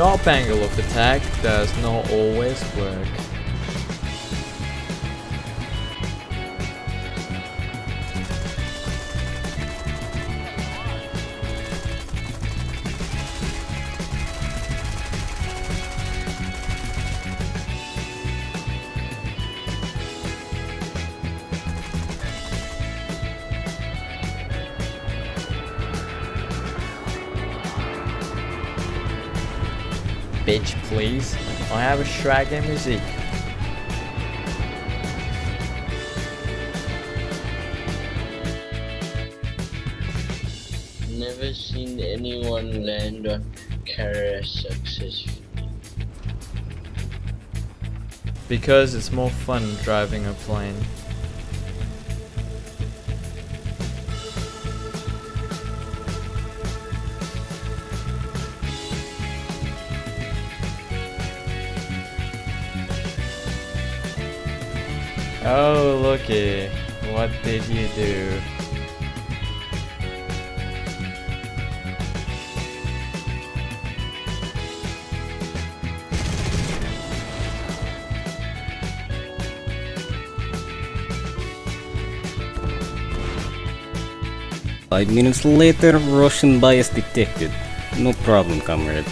Sharp angle of attack does not always work. Bitch, please. I have a Shrag and music. Never seen anyone land on Carrier successfully. Because it's more fun driving a plane. Oh, looky, what did you do?5 minutes later, Russian bias detected. No problem, comrade.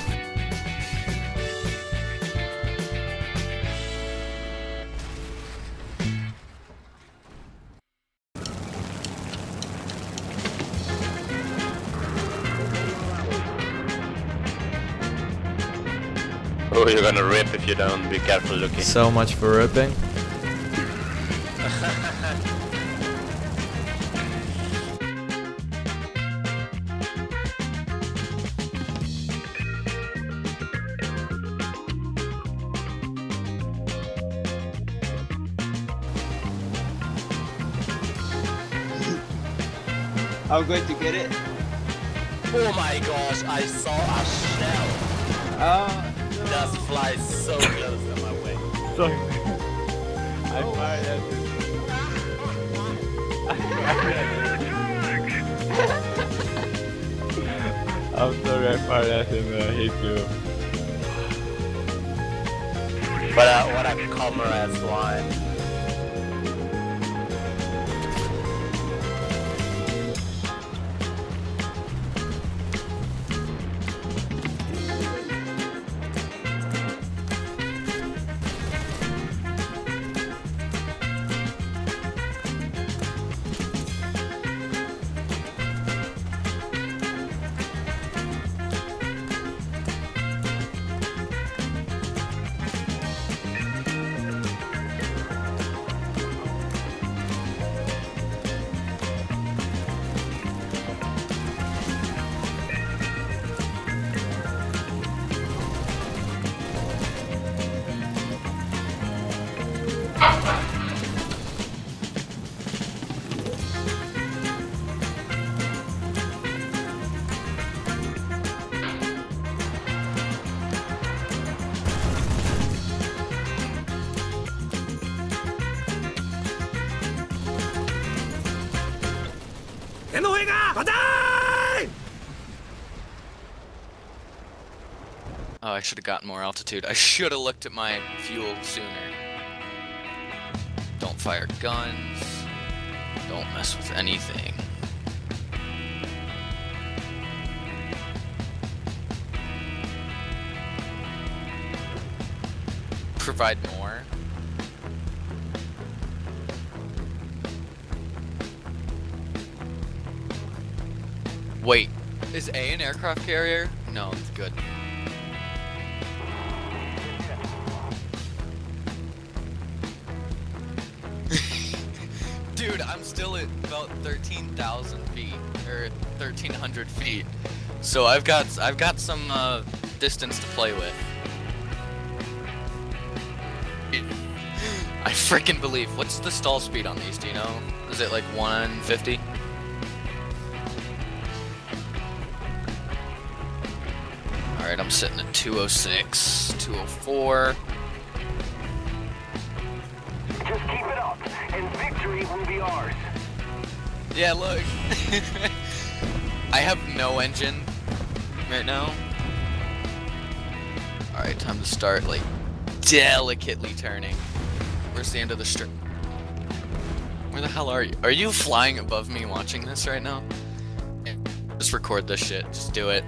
Oh, you're gonna rip if you don't be careful looking. So much for ripping. I'm going to get it. Oh my gosh, I saw a shell. Oh. Dust flies so close to my way. Sorry. I fired at him. I'm sorry, I fired at him and I hate you. But what a comrade's line. Oh, I should have gotten more altitude. I should have looked at my fuel sooner. Don't fire guns. Don't mess with anything. Provide more. Wait, is A an aircraft carrier? No, it's good. Dude, I'm still still at about 13,000 feet or 1,300 feet. So I've got some distance to play with. I freaking believe. What's the stall speed on these? Do you know? Is it like 150? All right, I'm sitting at 206, 204. Just keep it up, and victory will be ours. Yeah, look. I have no engine right now. All right, time to start like delicately turning. Where's the end of the strip? Where the hell are you? Are you flying above me watching this right now? Yeah, just record this shit. Just do it.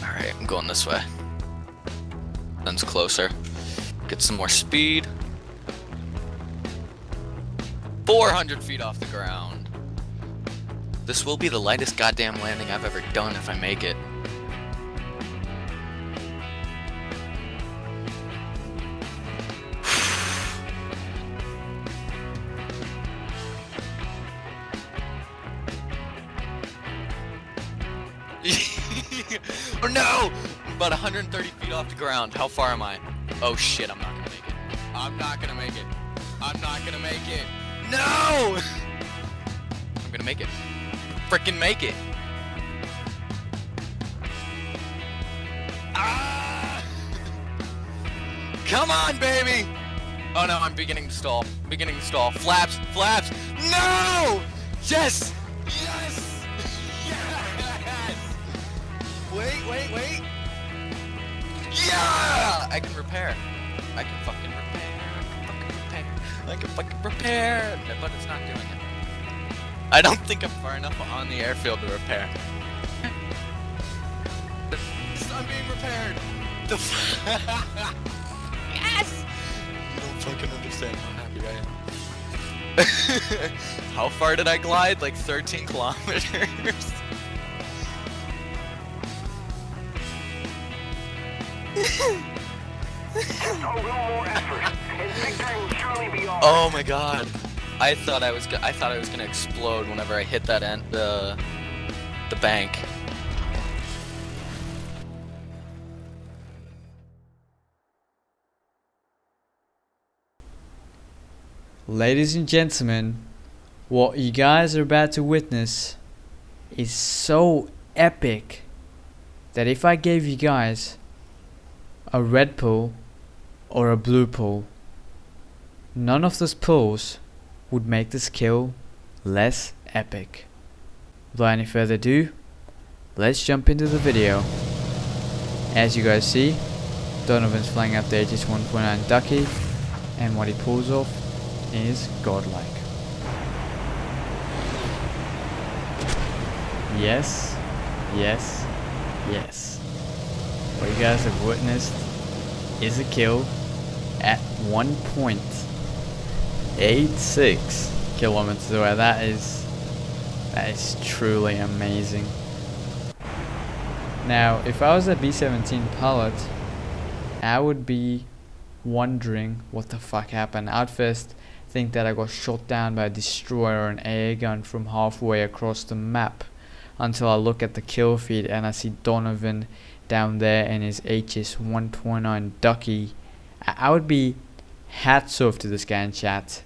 Alright, I'm going this way. Sun's closer. Get some more speed. 400 feet off the ground. This will be the lightest goddamn landing I've ever done if I make it. Oh no! I'm about 130 feet off the ground. How far am I? Oh shit, I'm not gonna make it. I'm not gonna make it. I'm not gonna make it. No! I'm gonna make it. Frickin' make it. Ah! Come on, baby! Oh no, I'm beginning to stall. I'm beginning to stall. Flaps! Flaps! No! Yes! Yes! Wait, wait, wait. Yeah! I can repair. I can fucking repair. I can fucking repair. I can fucking repair. But it's not doing it. I don't think I'm far enough on the airfield to repair. I'm being repaired. The Yes! You don't fucking understand how happy I am. How far did I glide? Like 13 kilometers. Oh my god! I thought I was gonna explode whenever I hit that end the bank. Ladies and gentlemen, what you guys are about to witness is so epic that if I gave you guys a red pill or a blue pill, none of those pills would make this kill less epic. Without any further ado, let's jump into the video. As you guys see, Donovan's flying up the Aegis 129 ducky, and what he pulls off is godlike. Yes, yes, yes. What you guys have witnessed is a kill at 1.86 kilometers away. That is truly amazing. Now, if I was a B17 pilot, I would be wondering what the fuck happened. I'd first think that I got shot down by a destroyer or an AA gun from halfway across the map, until I look at the kill feed and I see Donovan down there in his HS 129 ducky. I would be hats off to this guy in chat.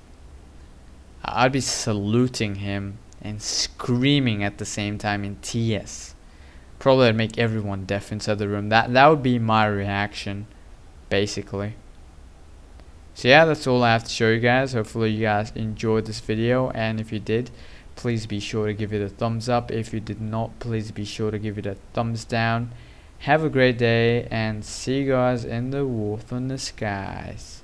I'd be saluting him and screaming at the same time in TS. Probably I'd make everyone deaf inside the room. That would be my reaction, basically. So yeah, that's all I have to show you guys. Hopefully you guys enjoyed this video, and if you did, please be sure to give it a thumbs up. If you did not, please be sure to give it a thumbs down. Have a great day, and see you guys in the war on the skies.